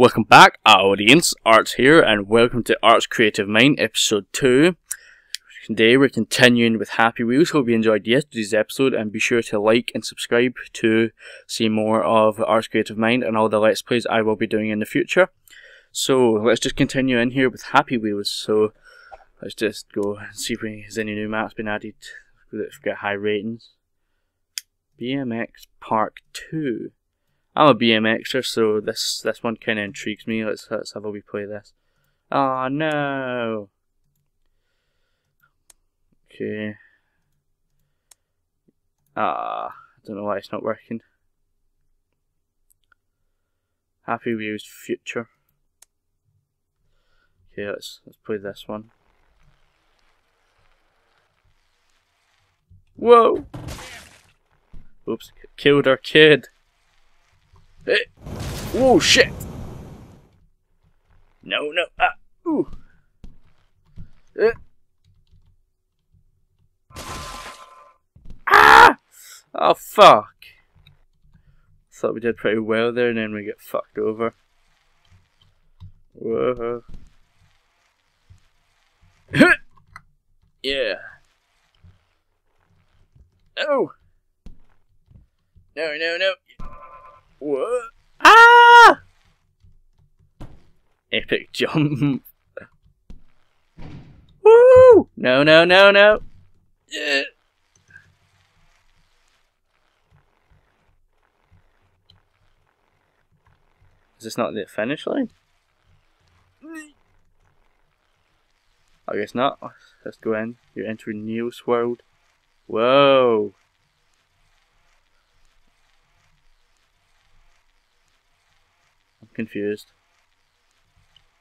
Welcome back, audience. Artz here, and welcome to Artz Creative Mind, episode 2. Today we're continuing with Happy Wheels. Hope you enjoyed yesterday's episode, and be sure to like and subscribe to see more of Artz Creative Mind and all the Let's Plays I will be doing in the future. So let's just continue in here with Happy Wheels. So let's just go and see if there's any new maps been added that's got high ratings. BMX Park 2. I'm a BMXer, so this one kind of intrigues me. Let's have a wee play of this. Oh no! Okay. I don't know why it's not working. Happy Wheels Future. Okay, let's play this one. Whoa! Oops! Killed our kid. Hey. Oh shit! No, no, ooh. Ah! Oh fuck! Thought we did pretty well there, and then we get fucked over. Whoa! Yeah. Oh! No, no, no! What? Ah! Epic jump. Woo! No, no, no, no. Yeah. Is this not the finish line? I guess not. Let's go in. You're entering Neil's world. Whoa! Confused.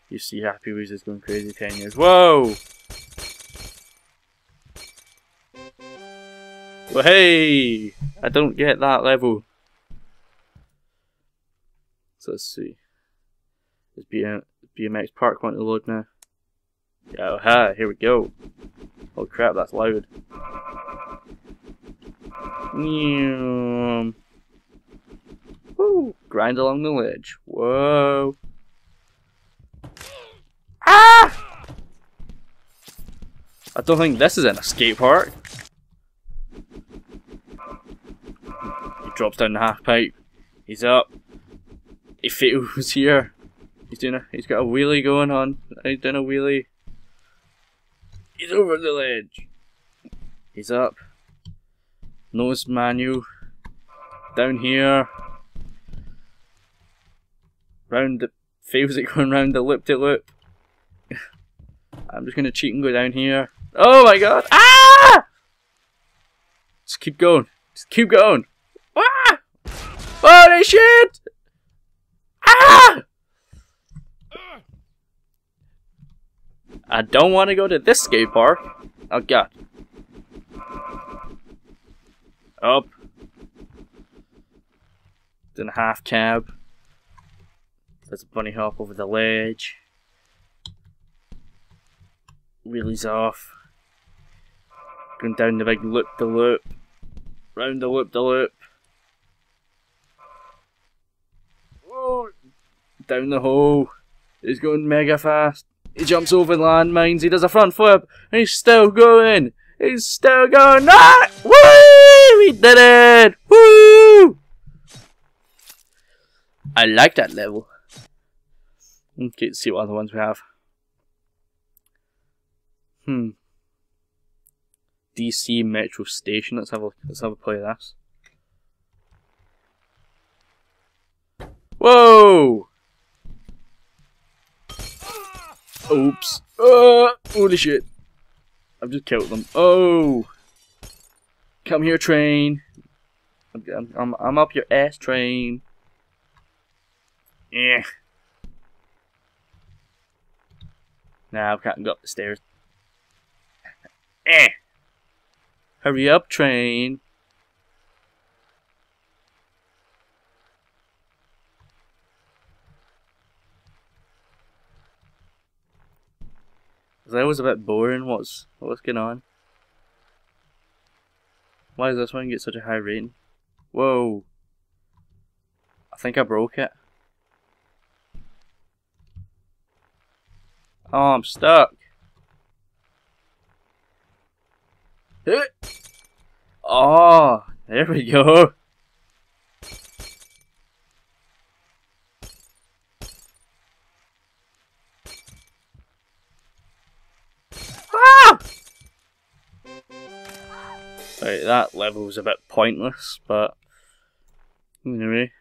You see Happy Wheels is going crazy 10 years. Whoa! Well, hey! I don't get that level. So let's see. Is BMX Park wanting to load now? Yeah, oh, hi, here we go. Oh crap, that's loud. Woo! Grind along the ledge. Whoa! Ah! I don't think this is in a skate park. He drops down the half pipe. He's up. He fails here. He's got a wheelie going on. He's doing a wheelie. He's over the ledge. He's up. Nose manual. Down here. Round the fails at going round the loop to loop. I'm just gonna cheat and go down here. Oh my god! Ah! Just keep going. Just keep going. Ah! Holy shit! Ah! I don't want to go to this skate park. Oh god. Up. Then a half cab. There's a bunny hop over the ledge. Wheelies off. Going down the big loop the loop. Round the loop the loop. Whoa! Down the hole. He's going mega fast. He jumps over landmines. He does a front flip. And he's still going. He's still going. Ah! Woo! We did it! Woo! I like that level. Okay, let's see what other ones we have. DC Metro Station. Let's have a play of this. Whoa! Oops. Holy shit. I've just killed them. Oh! Come here, train. I'm up your ass, train. Eh. Nah, I can't go up the stairs. Eh! Hurry up, train! That was a bit boring. What's going on? Why does this one get such a high rating? Whoa! I think I broke it. Oh, I'm stuck. Oh, there we go. Ah! Right, that level was a bit pointless, but anyway.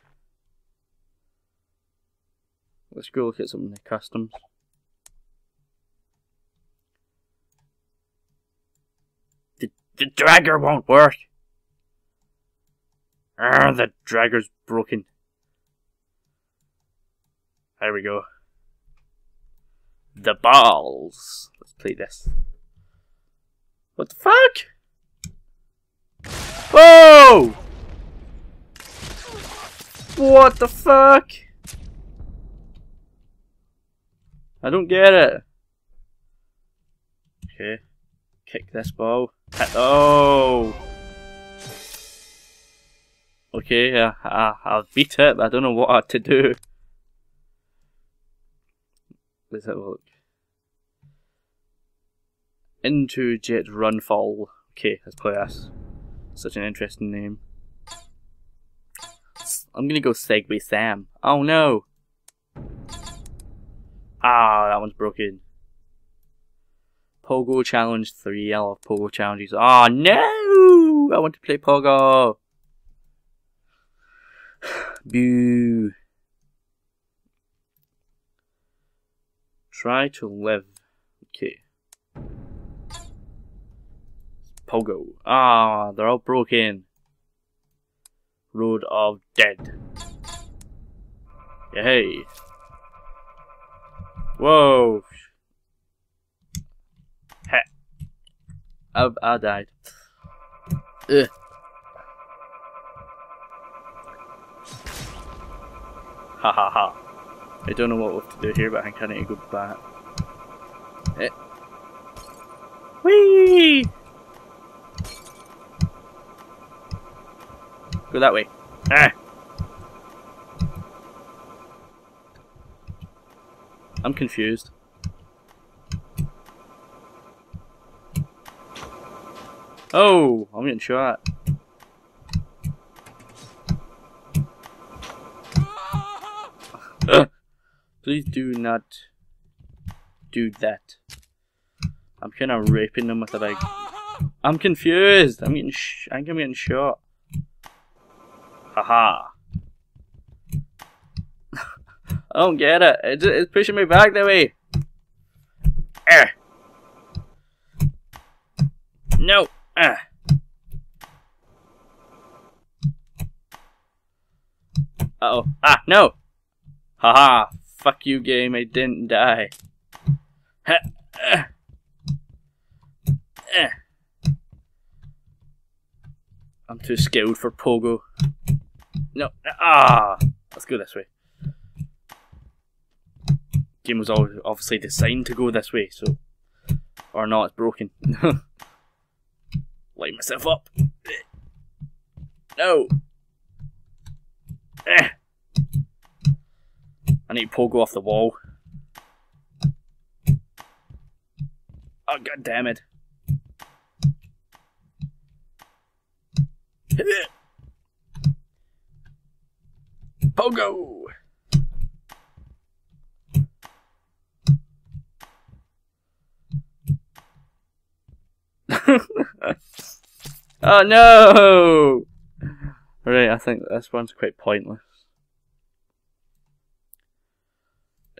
Let's go look at some of the customs. The dragger won't work. Ah, the dragger's broken. There we go. The balls. Let's play this. What the fuck? Whoa! What the fuck? I don't get it. Okay. Kick this ball. Oh! Okay, I'll beat it, but I don't know what I had to do. Let's have a look. Into Jet Runfall. Okay, let's play this. Such an interesting name. I'm gonna go Segway Sam. Oh no! Ah, that one's broken. Pogo Challenge 3. I love Pogo Challenges. Oh no! I want to play Pogo! Boo! Try to live. Okay. Pogo. Ah, they're all broken. Road of Dead. Yay! Whoa! I died. Ugh. Ha ha ha. I don't know what we have to do here, but I kind of need to go back. Eh. Whee! Go that way. Ah. I'm confused. Oh, I'm getting shot. Please do not do that. I'm kind of raping them with a big. I'm confused. I'm getting shot. Haha. I don't get it. It's pushing me back that way. Ah. No. Ah. Uh-oh. Ah, no! Haha. Fuck you, game. I didn't die. Ha. Ah. Ah. I'm too skilled for Pogo. No. Ah! Let's go this way. Game was obviously designed to go this way, so... Or not, it's broken. Light myself up. No. I need to Pogo off the wall. Oh, god damn it. Pogo. Oh no! Right, I think this one's quite pointless.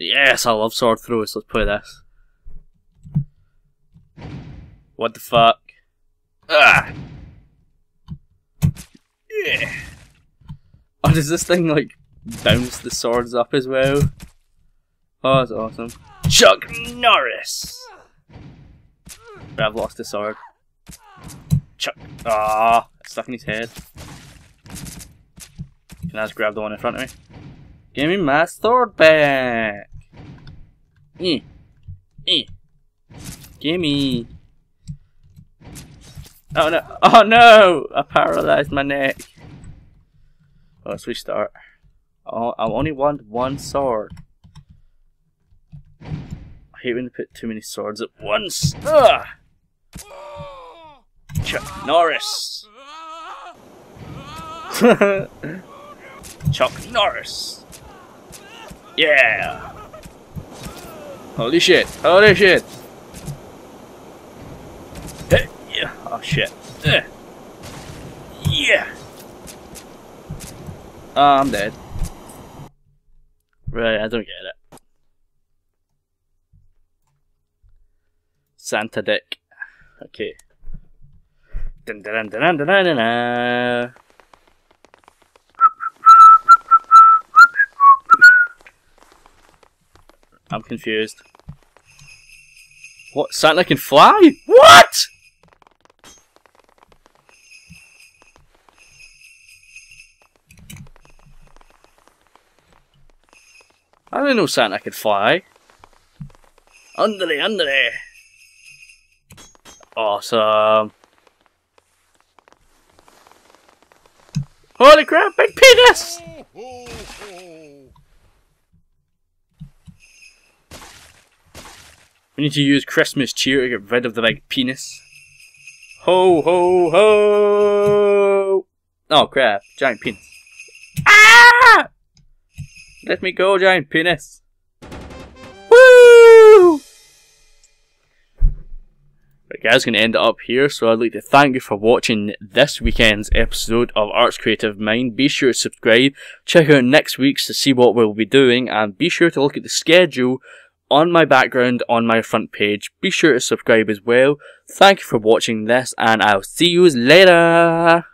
Yes, I love sword throws, let's play this. What the fuck? Ah! Yeah. Oh, does this thing like bounce the swords up as well? Oh, that's awesome. Chuck Norris! But I've lost the sword. Chuck. Ah, it's stuck in his head. Can I just grab the one in front of me? Give me my sword back! Gimme! Oh no! Oh no! I paralysed my neck! Oh, let's restart. Oh, I only want one sword. I hate when they put too many swords at once. Ugh. Chuck Norris. Chuck Norris. Yeah. Holy shit. Holy shit. Yeah. Oh shit. Yeah. Oh, I'm dead. Right, I don't get it. Santa Deck. Okay. Dun dun dun dun dun dun dun dun. I'm confused. What? Santa can fly? What? I didn't know Santa could fly. Undery, undery. Awesome. Holy crap, big penis! We need to use Christmas cheer to get rid of the big penis. Ho, ho, ho! Oh crap, giant penis. Ah! Let me go, giant penis. Woo! Right, guys, gonna end it up here. So I'd like to thank you for watching this weekend's episode of Artz Creative Mind. Be sure to subscribe. Check out next week's to see what we'll be doing, and be sure to look at the schedule on my background on my front page. Be sure to subscribe as well. Thank you for watching this, and I'll see you later.